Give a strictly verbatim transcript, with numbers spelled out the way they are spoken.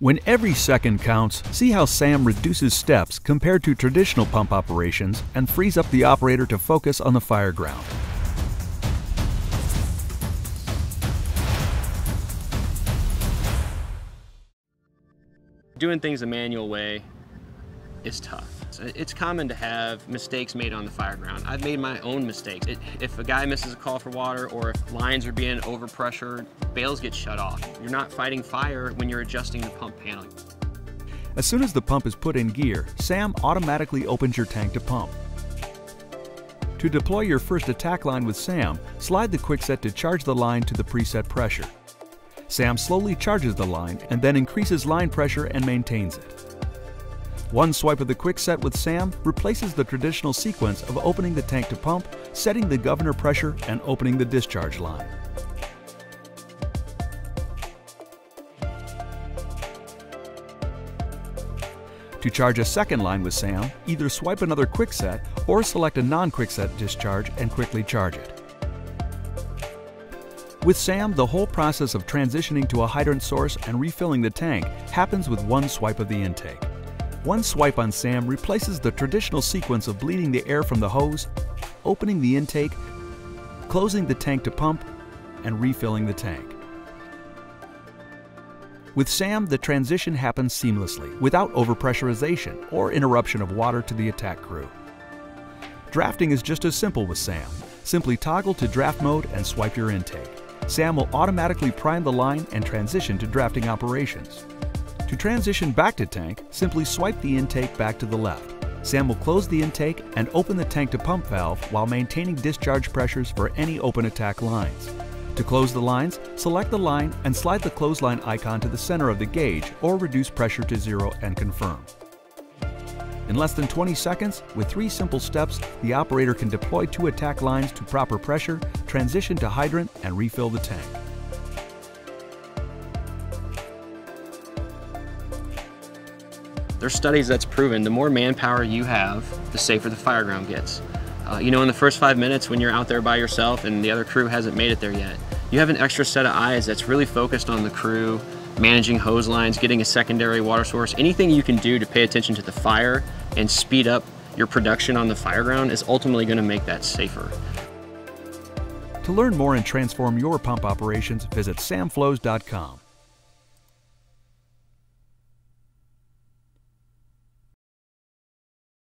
When every second counts, see how SAM reduces steps compared to traditional pump operations and frees up the operator to focus on the fire ground. Doing things the manual way is tough. It's common to have mistakes made on the fire ground. I've made my own mistakes. It, if a guy misses a call for water, or if lines are being overpressured, bales get shut off. You're not fighting fire when you're adjusting the pump panel. As soon as the pump is put in gear, SAM automatically opens your tank to pump. To deploy your first attack line with SAM, slide the quickset to charge the line to the preset pressure. SAM slowly charges the line and then increases line pressure and maintains it. One swipe of the quickset with SAM replaces the traditional sequence of opening the tank to pump, setting the governor pressure, and opening the discharge line. To charge a second line with SAM, either swipe another quickset or select a non-quickset discharge and quickly charge it. With SAM, the whole process of transitioning to a hydrant source and refilling the tank happens with one swipe of the intake. One swipe on SAM replaces the traditional sequence of bleeding the air from the hose, opening the intake, closing the tank to pump, and refilling the tank. With SAM, the transition happens seamlessly, without overpressurization or interruption of water to the attack crew. Drafting is just as simple with SAM. Simply toggle to draft mode and swipe your intake. SAM will automatically prime the line and transition to drafting operations. To transition back to tank, simply swipe the intake back to the left. SAM will close the intake and open the tank to pump valve while maintaining discharge pressures for any open attack lines. To close the lines, select the line and slide the clothesline icon to the center of the gauge or reduce pressure to zero and confirm. In less than twenty seconds, with three simple steps, the operator can deploy two attack lines to proper pressure, transition to hydrant, and refill the tank. There's studies that's proven the more manpower you have, the safer the fire ground gets. Uh, you know, in the first five minutes when you're out there by yourself and the other crew hasn't made it there yet, you have an extra set of eyes that's really focused on the crew, managing hose lines, getting a secondary water source. Anything you can do to pay attention to the fire and speed up your production on the fire ground is ultimately going to make that safer. To learn more and transform your pump operations, visit sam flows dot com.